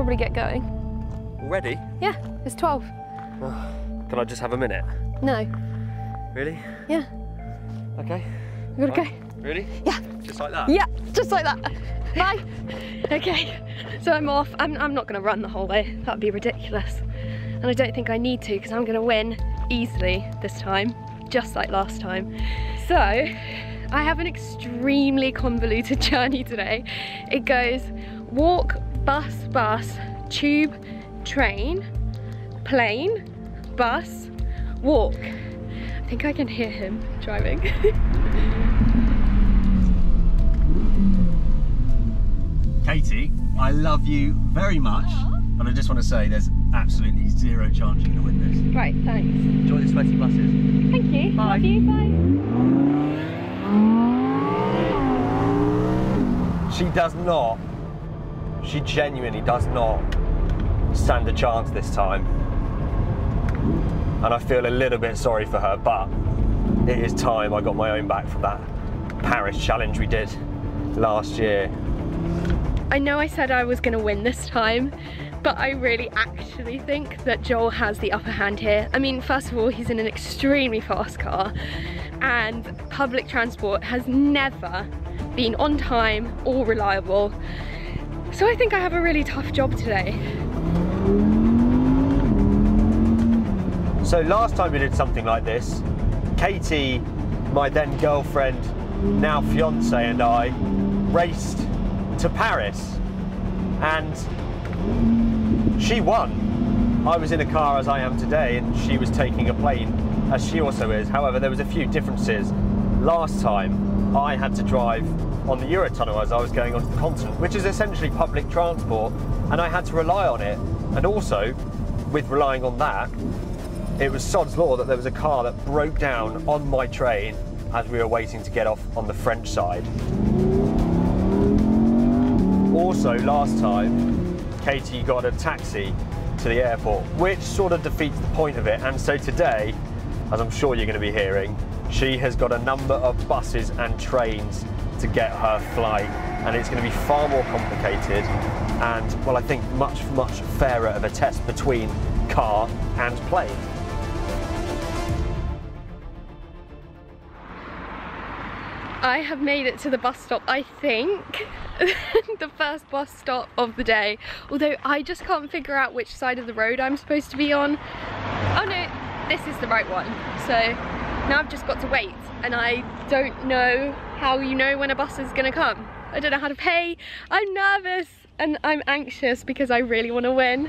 probably get going. Already? Yeah, it's 12. Oh, can I just have a minute? No. Really? Yeah. Okay. You gotta go. Really? Yeah. Just like that? Yeah, just like that. Bye. Okay, so I'm off. I'm not gonna run the whole way. That would be ridiculous. And I don't think I need to because I'm gonna win easily this time, just like last time. So, I have an extremely convoluted journey today. It goes walk, bus, tube, train, plane, bus, walk. I think I can hear him driving. Katy, I love you very much. Aww. But I just want to say there's absolutely zero chance you're going to win this. Right, thanks. Enjoy the sweaty buses. Thank you. Bye. Love you, bye. She does not, she genuinely does not stand a chance this time. And I feel a little bit sorry for her, but it is time I got my own back from that Paris challenge we did last year. I know I said I was going to win this time, but I really actually think that Joel has the upper hand here. I mean, first of all, he's in an extremely fast car and public transport has never been on time or reliable. So I think I have a really tough job today. So last time we did something like this, Katy, my then girlfriend, now fiance, and I raced to Paris and she won. I was in a car as I am today and she was taking a plane as she also is. However, there was a few differences. Last time I had to drive on the Eurotunnel as I was going onto the continent, which is essentially public transport, and I had to rely on it. And also, with relying on that, it was sod's law that there was a car that broke down on my train as we were waiting to get off on the French side. Also, last time, Katy got a taxi to the airport, which sort of defeats the point of it. And so today, as I'm sure you're going to be hearing, she has got a number of buses and trains to get her flight, and it's going to be far more complicated and, well, I think much, much fairer of a test between car and plane. I have made it to the bus stop, I think. The first bus stop of the day. Although I just can't figure out which side of the road I'm supposed to be on. Oh no, this is the right one. So now I've just got to wait. And I don't know how you know when a bus is gonna come. I don't know how to pay. I'm nervous and I'm anxious because I really want to win.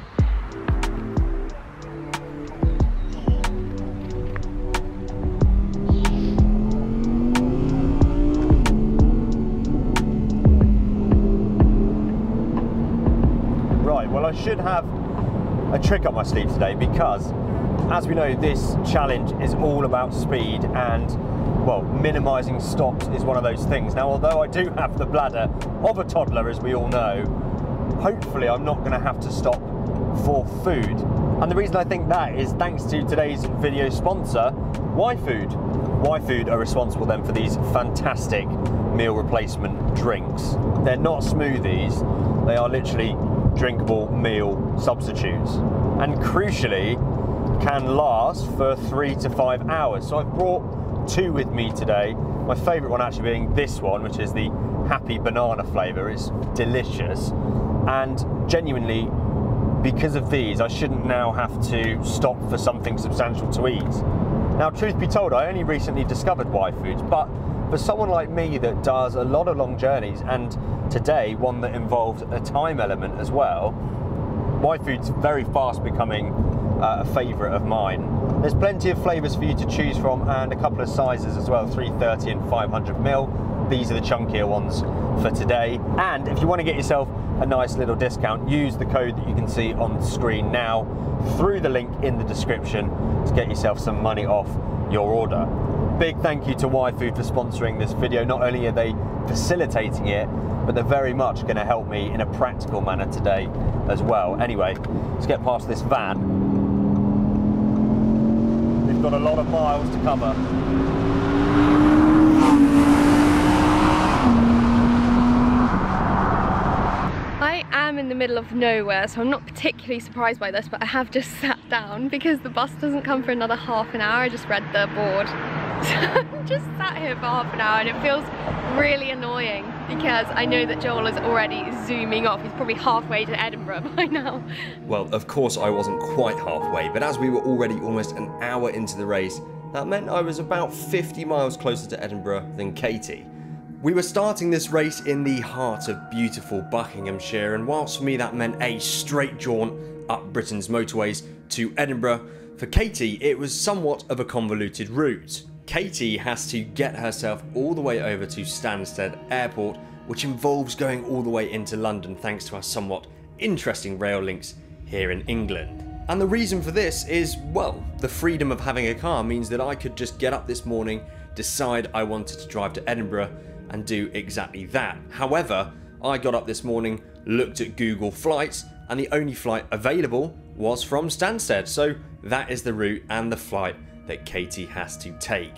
Well, I should have a trick up my sleeve today because, as we know, this challenge is all about speed and, well, minimising stops is one of those things. Now, although I do have the bladder of a toddler, as we all know, hopefully I'm not going to have to stop for food. And the reason I think that is thanks to today's video sponsor, YFood. YFood are responsible then for these fantastic meal replacement drinks. They're not smoothies, they are literally drinkable meal substitutes, and crucially can last for 3 to 5 hours. So I've brought two with me today, my favorite one actually being this one, which is the happy banana flavor. It's delicious, and genuinely because of these I shouldn't now have to stop for something substantial to eat. Now, truth be told, I only recently discovered YFood, but for someone like me that does a lot of long journeys, and today one that involved a time element as well, YFood's very fast becoming a favourite of mine. There's plenty of flavours for you to choose from and a couple of sizes as well, 330 and 500ml. These are the chunkier ones for today. And if you want to get yourself a nice little discount, use the code that you can see on the screen now through the link in the description to get yourself some money off your order. Big thank you to YFood for sponsoring this video. Not only are they facilitating it, but they're very much going to help me in a practical manner today as well. Anyway, let's get past this van. We've got a lot of miles to cover. I am in the middle of nowhere, so I'm not particularly surprised by this, but I have just sat down because the bus doesn't come for another half an hour. I just read the board. So just sat here for half an hour, and it feels really annoying because I know that Joel is already zooming off. He's probably halfway to Edinburgh by now. Well, of course I wasn't quite halfway, but as we were already almost an hour into the race, that meant I was about 50 miles closer to Edinburgh than Katy. We were starting this race in the heart of beautiful Buckinghamshire, and whilst for me that meant a straight jaunt up Britain's motorways to Edinburgh, for Katy it was somewhat of a convoluted route. Katy has to get herself all the way over to Stansted Airport, which involves going all the way into London thanks to our somewhat interesting rail links here in England. And the reason for this is, well, the freedom of having a car means that I could just get up this morning, decide I wanted to drive to Edinburgh, and do exactly that. However, I got up this morning, looked at Google Flights, and the only flight available was from Stansted, so that is the route and the flight that Katy has to take.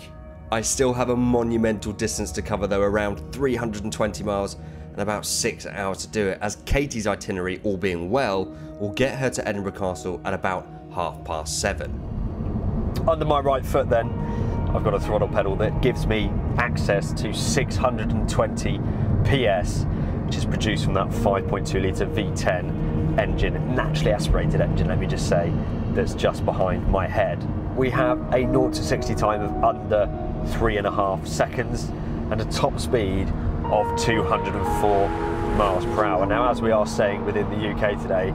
I still have a monumental distance to cover though, around 320 miles and about 6 hours to do it, as Katy's itinerary, all being well, will get her to Edinburgh Castle at about 7:30. Under my right foot then, I've got a throttle pedal that gives me access to 620 PS, which is produced from that 5.2 litre V10 engine, naturally aspirated engine, let me just say, that's just behind my head. We have a 0-60 time of under 3.5 seconds and a top speed of 204 miles per hour. Now, as we are saying within the UK today,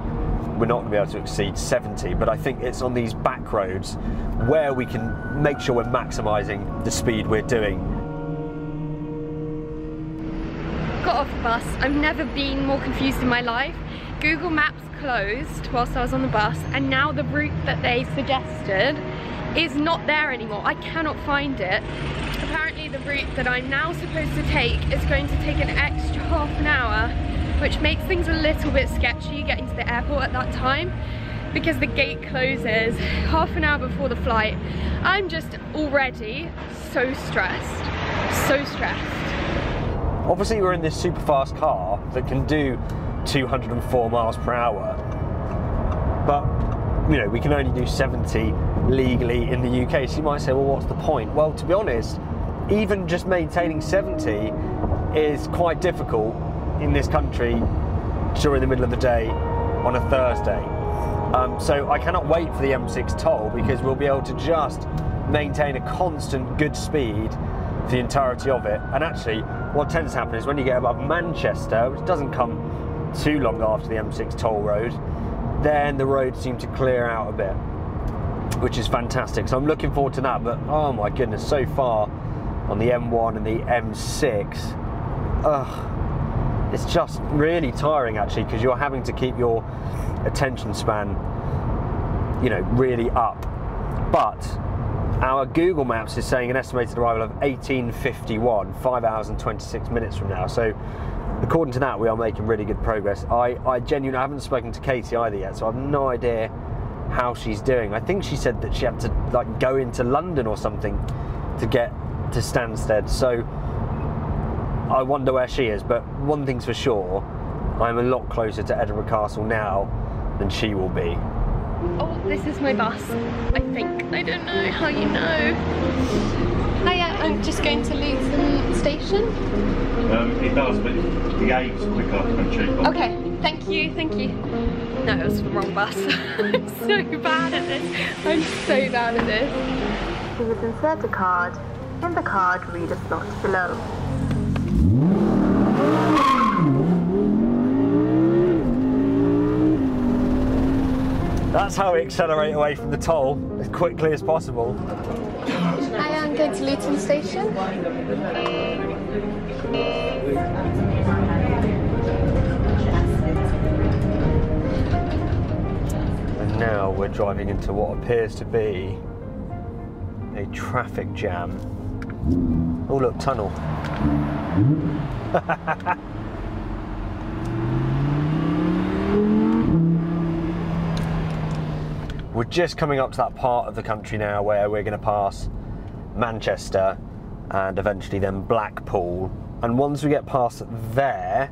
we're not going to be able to exceed 70, but I think it's on these back roads where we can make sure we're maximising the speed we're doing. Got off the bus. I've never been more confused in my life. Google Maps closed whilst I was on the bus, and now the route that they suggested is not there anymore. I cannot find it. Apparently the route that I'm now supposed to take is going to take an extra half an hour, which makes things a little bit sketchy getting to the airport at that time because the gate closes half an hour before the flight. I'm just already so stressed, so stressed. Obviously we're in this super fast car that can do 204 miles per hour, but you know, we can only do 70 legally in the UK, so you might say, well, what's the point? Well, to be honest, even just maintaining 70 is quite difficult in this country during the middle of the day on a Thursday. So I cannot wait for the M6 toll because we'll be able to just maintain a constant good speed for the entirety of it. And actually what tends to happen is when you get above Manchester, which doesn't come too long after the M6 toll road, then the roads seem to clear out a bit, which is fantastic. So I'm looking forward to that, but oh my goodness, so far on the M1 and the M6, it's just really tiring actually, because you're having to keep your attention span, you know, really up. But our Google Maps is saying an estimated arrival of 18:51, 5 hours and 26 minutes from now. So according to that, we are making really good progress. I genuinely haven't spoken to Katy either yet, so I've no idea how she's doing. I think she said that she had to like go into London or something to get to Stansted. So I wonder where she is, but one thing's for sure, I'm a lot closer to Edinburgh Castle now than she will be. Oh, this is my bus, I think. I don't know how you know. Hiya, I'm just going to Luton Station. It does, but the aid's quicker and cheaper. Okay, thank you, thank you. No, it was the wrong bus. I'm so bad at this. I'm so bad at this. You would insert a card, and the card reader slot below. That's how we accelerate away from the toll as quickly as possible. Hi, I'm going to Luton Station. And now we're driving into what appears to be a traffic jam. Oh look, tunnel. We're just coming up to that part of the country now where we're going to pass Manchester and eventually then Blackpool. And once we get past there,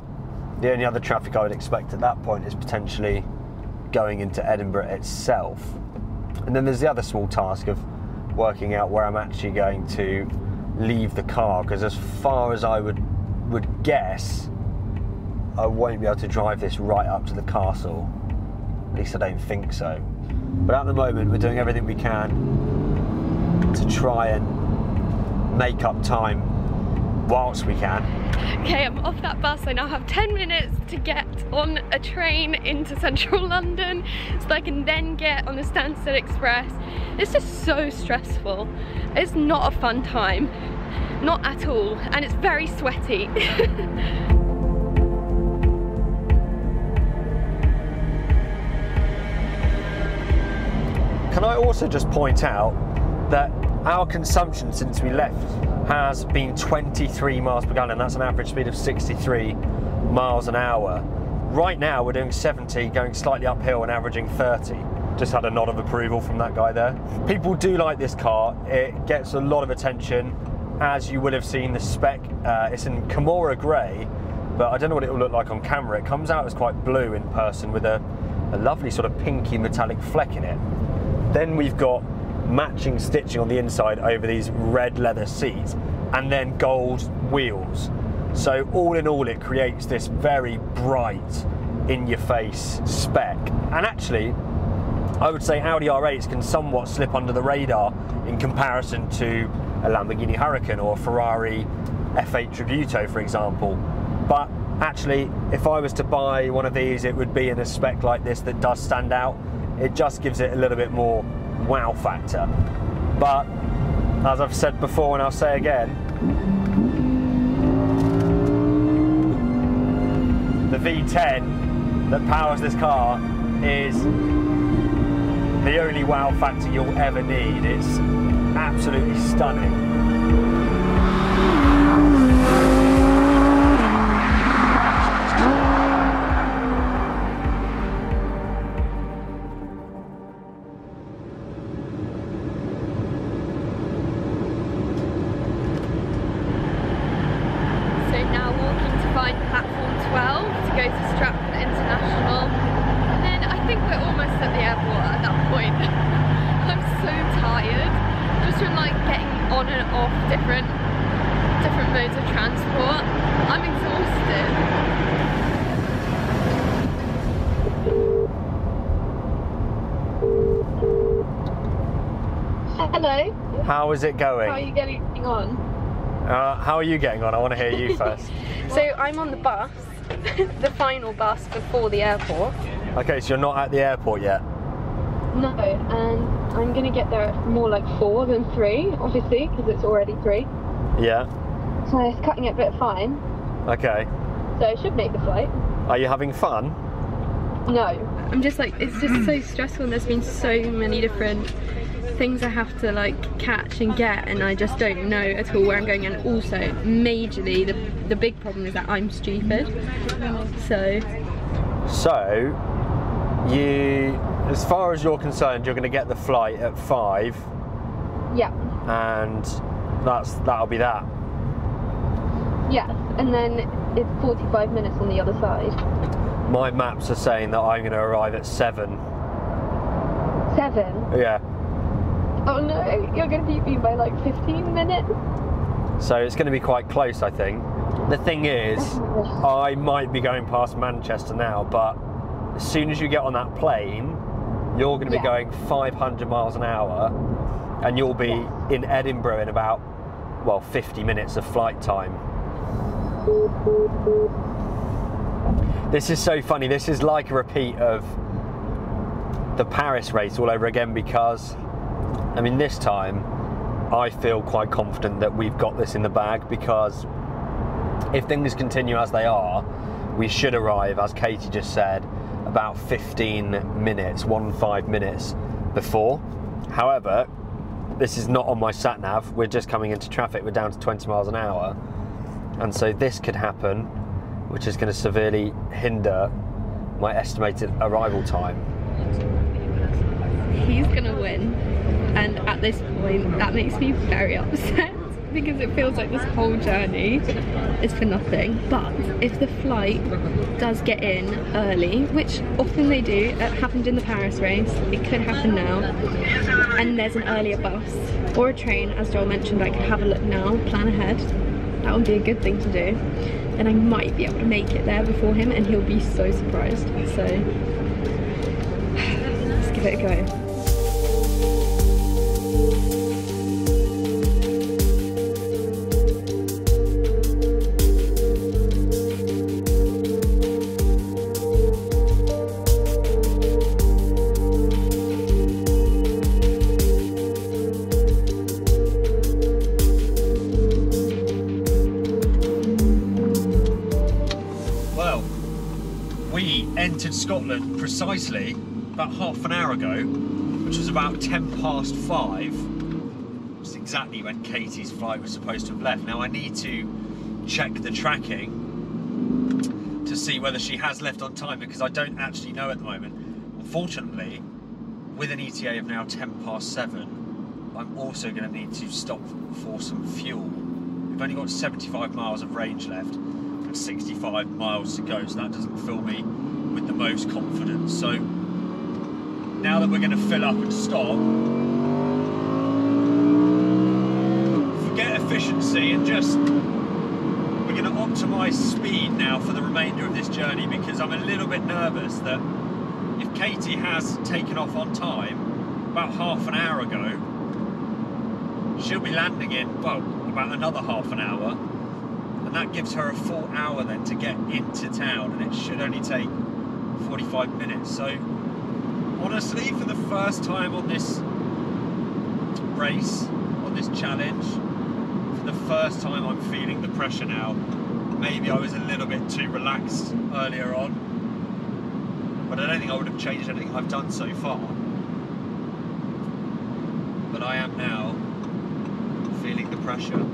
The only other traffic I would expect at that point is potentially going into Edinburgh itself. And then there's the other small task of working out where I'm actually going to leave the car, because as far as I would guess, I won't be able to drive this right up to the castle. At least I don't think so. But at the moment, we're doing everything we can to try and make up time whilst we can. Okay, I'm off that bus. I now have 10 minutes to get on a train into central London so that I can then get on the Stansted Express. It's just so stressful. It's not a fun time. Not at all. And it's very sweaty. Can I also just point out that our consumption since we left has been 23 miles per gallon, and that's an average speed of 63 miles an hour. Right now we're doing 70, going slightly uphill and averaging 30. Just had a nod of approval from that guy there. People do like this car, it gets a lot of attention. As you would have seen the spec, it's in Kamura gray, but I don't know what it will look like on camera. It comes out as quite blue in person with a lovely sort of pinky metallic fleck in it. Then we've got matching stitching on the inside over these red leather seats, and then gold wheels. So all in all, it creates this very bright, in-your-face spec. And actually, I would say Audi R8s can somewhat slip under the radar in comparison to a Lamborghini Huracan or a Ferrari F8 Tributo, for example. But actually, if I was to buy one of these, it would be in a spec like this that does stand out. It just gives it a little bit more wow factor. But as I've said before, and I'll say again, the V10 that powers this car is the only wow factor you'll ever need. It's absolutely stunning. Hello. How is it going? How are you getting on? How are you getting on? I want to hear you first. So I'm on the bus, the final bus before the airport. Okay, so you're not at the airport yet? No, and I'm going to get there at more like 4 than 3, obviously, because it's already 3. Yeah. So it's cutting it a bit fine. Okay. So I should make the flight. Are you having fun? No. I'm just like, it's just so stressful, and there's been so many different things I have to like catch and get, and I just don't know at all where I'm going. And also majorly the big problem is that I'm stupid. So you, as far as you're concerned, you're going to get the flight at 5. Yeah. And that'll be that. Yes, and then it's 45 minutes on the other side. My maps are saying that I'm going to arrive at 7. 7? Yeah. Oh no, you're going to beat me by like 15 minutes. So it's going to be quite close, I think. The thing is, I might be going past Manchester now, but as soon as you get on that plane, you're going to be going 500 miles an hour, and you'll be in Edinburgh in about, well, 50 minutes of flight time. This is so funny. This is like a repeat of the Paris race all over again, because I mean, this time I feel quite confident that we've got this in the bag, because if things continue as they are, we should arrive, as Katy just said, about 15 minutes before. However, this is not on my sat nav. We're just coming into traffic. We're down to 20 miles an hour, and so this could happen, which is going to severely hinder my estimated arrival time. He's going to win. And at this point, that makes me very upset. because it feels like this whole journey is for nothing. But if the flight does get in early, which often they do, it happened in the Paris race, it could happen now, and there's an earlier bus or a train, as Joel mentioned, I could have a look now, plan ahead, that would be a good thing to do, then I might be able to make it there before him and he'll be so surprised. So let's give it a go. Well, we entered Scotland precisely about half an hour ago, which was about 5:10, which is exactly when Katy's flight was supposed to have left. Now I need to check the tracking to see whether she has left on time, because I don't actually know at the moment. Unfortunately, with an ETA of now 7:10, I'm also going to need to stop for some fuel. We've only got 75 miles of range left and 65 miles to go, so that doesn't fill me with the most confidence. So now that we're going to fill up and stop, forget efficiency and just, we're going to optimise speed now for the remainder of this journey, because I'm a little bit nervous that if Katy has taken off on time about half an hour ago, she'll be landing in, well, about another half an hour, and that gives her a full hour then to get into town, and it should only take 45 minutes. So honestly, for the first time on this race, on this challenge, for the first time I'm feeling the pressure now. Maybe I was a little bit too relaxed earlier on, but I don't think I would have changed anything I've done so far. But I am now feeling the pressure.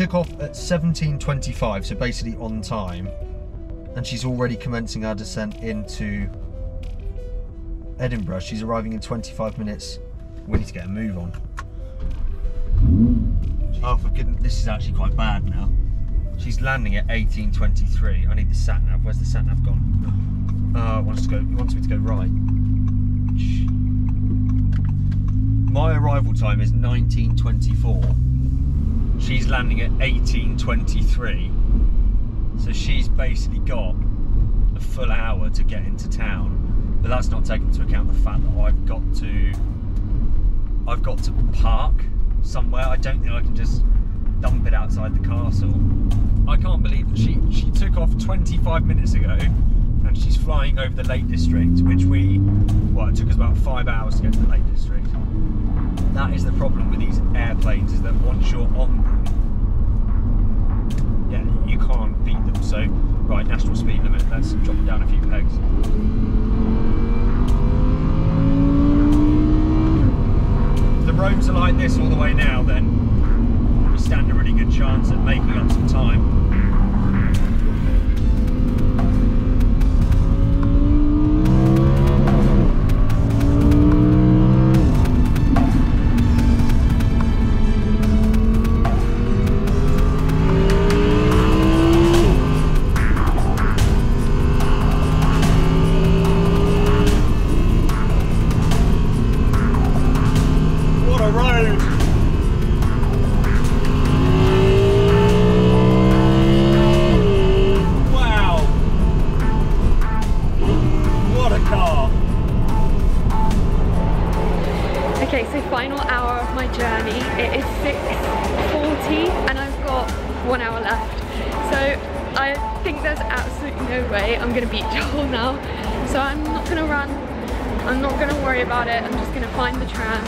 Took off at 17:25, so basically on time, and she's already commencing our descent into Edinburgh. She's arriving in 25 minutes. We need to get a move on. Oh, for goodness, this is actually quite bad now. She's landing at 18:23. I need the sat nav. Where's the sat nav gone? It wants to go. It wants me to go right. My arrival time is 19:24. She's landing at 18:23, so she's basically got a full hour to get into town. But that's not taking into account the fact that I've got to park somewhere. I don't think I can just dump it outside the castle. I can't believe that she took off 25 minutes ago, and she's flying over the Lake District, which it took us about 5 hours to get to the Lake District. That is the problem with these airplanes, is that once you're on them, yeah, you can't beat them. So, right, national speed limit, let's drop it down a few pegs. If the roads are like this all the way now, then we stand a really good chance at making up some time.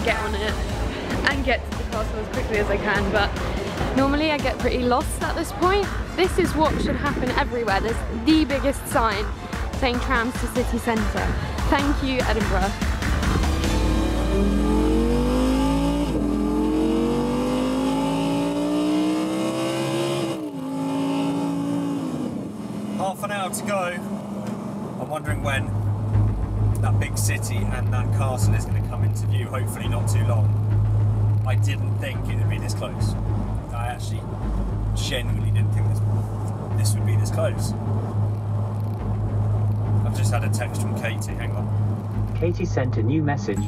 Get on it and get to the castle as quickly as I can, but Normally I get pretty lost at this point. This is what should happen everywhere. There's the biggest sign saying trams to city centre. Thank you, Edinburgh. Half an hour to go. I'm wondering when that big city and that castle is going to come into view, hopefully not too long. I didn't think it would be this close. I actually genuinely didn't think this would be this close. I've just had a text from Katy, hang on. Katy sent a new message.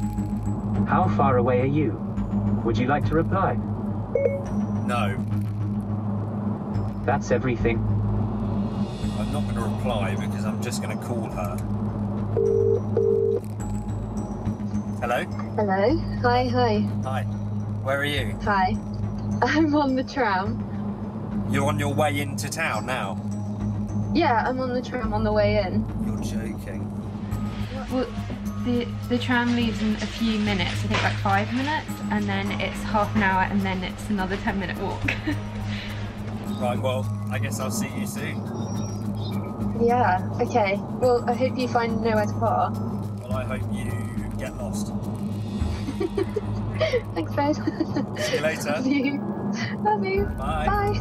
How far away are you? Would you like to reply? No. That's everything. I'm not going to reply because I'm just going to call her. Hello? Hello. Hi, hi. Hi. Where are you? Hi. I'm on the tram. You're on your way into town now? Yeah, I'm on the tram on the way in. You're joking. Well, the tram leaves in a few minutes, I think like 5 minutes, and then it's half an hour, and then it's another 10-minute walk. Right, well, I guess I'll see you soon. Yeah, okay. Well, I hope you find nowhere to park. Well, I hope you get lost. Thanks, babe. See you later. Love you. Love you. Bye. Bye.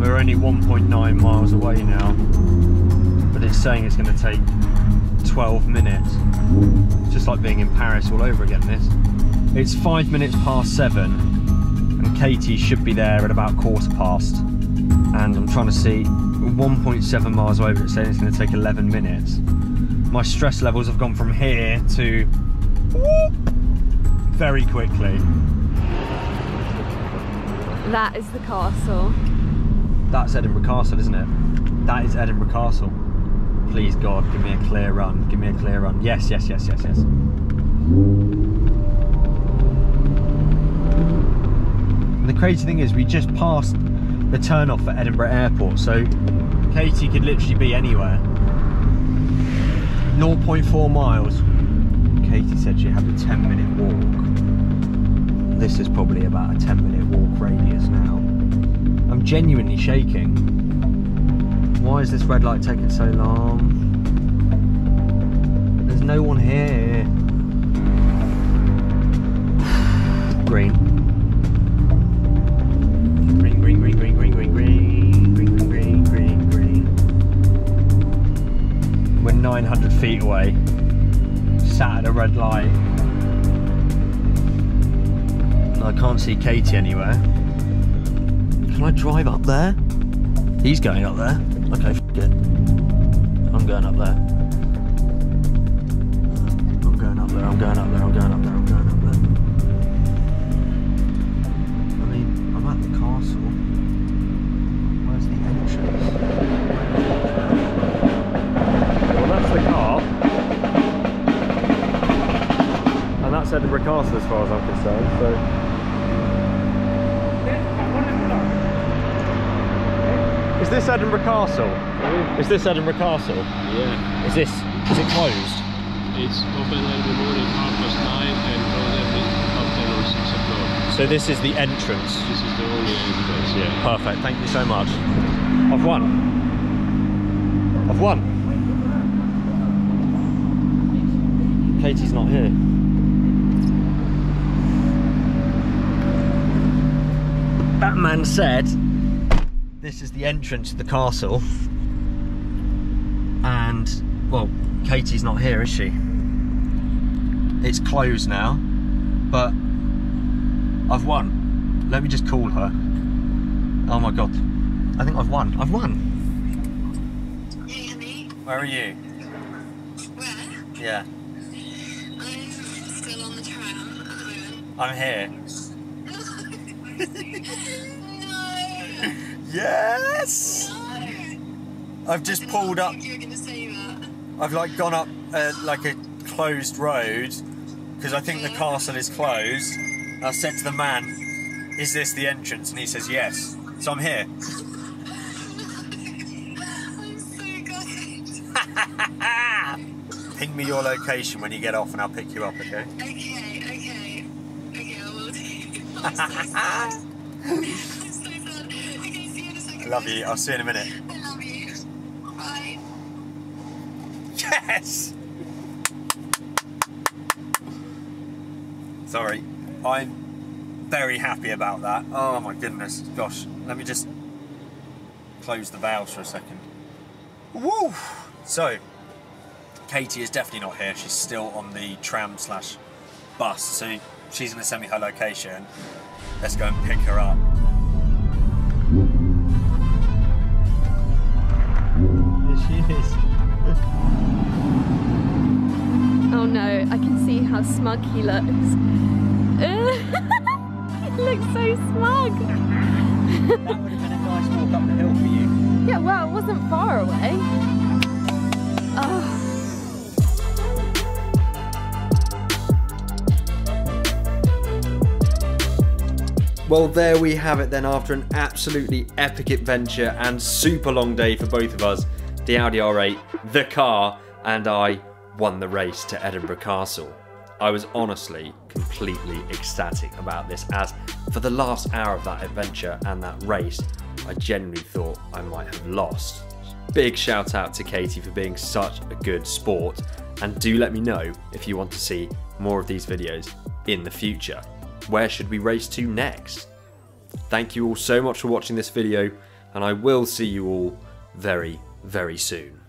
We're only 1.9 miles away now, but it's saying it's going to take 12 minutes. It's just like being in Paris all over again, this. It's 7:05 and Katy should be there at about quarter past, and I'm trying to see 1.7 miles away, but it's saying it's going to take 11 minutes. My stress levels have gone from here to very quickly. That is the castle. That's Edinburgh Castle, isn't it? That is Edinburgh Castle. Please God, give me a clear run, give me a clear run. Yes, yes, yes, yes, yes. And the crazy thing is we just passed the turn off at Edinburgh Airport, so Katy could literally be anywhere. 0.4 miles. Katy said she had a 10-minute walk. This is probably about a 10-minute walk radius now. I'm genuinely shaking. Why is this red light taking so long? There's no one here. Green. Green, green, green, green, green, green, green, green, green, green, green. We're 900 feet away. Sat at a red light. I can't see Katy anywhere. Can I drive up there? He's going up there. Okay, f*** it. I'm going up there. I'm going up there, I'm going up there, I'm going up there, I'm going up there. I mean, I'm at the castle. Where's the entrance? Well, that's the car. And that's Edinburgh Castle as far as I'm concerned, so... Is this Edinburgh Castle? Yeah. Is this Edinburgh Castle? Yeah. Is it closed? It's open every morning, 9:30 and closed every afternoon or 6 o'clock. So this is the entrance? This is the only entrance, yeah. Perfect, thank you so much. I've won. I've won. Katy's not here. Batman said, this is the entrance to the castle, and well, Katy's not here, is she? It's closed now, but I've won. Let me just call her. Oh my God, I think I've won. I've won. Hey, honey. Where are you? Where? Yeah. I'm still on the tram at the moment. I'm here. No. Yes! No. I've just pulled up. You're gonna say that. I've like gone up like a closed road because I think the castle is closed. I said to the man, is this the entrance? And he says, yes. So I'm here. I'm so glad. Ping me your location when you get off and I'll pick you up, okay? Okay, I will do. I'm so glad. Okay, see you in a second. I love you. I'll see you in a minute. I love you. Bye. Yes! Sorry, I'm very happy about that. Oh my goodness, gosh. Let me just close the valves for a second. Woo! So, Katy is definitely not here. She's still on the tram/bus. So she's gonna send me her location. Let's go and pick her up. Here she is. Oh no, I can see how smug he looks. He looks so smug. That would have been a nice walk up the hill for you. Yeah, well, it wasn't far away. Oh. Well, there we have it then. After an absolutely epic adventure and super long day for both of us, the Audi R8, the car, and I won the race to Edinburgh Castle. I was honestly completely ecstatic about this, as for the last hour of that adventure and that race, I genuinely thought I might have lost. Big shout out to Katy for being such a good sport, and do let me know if you want to see more of these videos in the future. Where should we race to next? Thank you all so much for watching this video, and I will see you all very, very soon.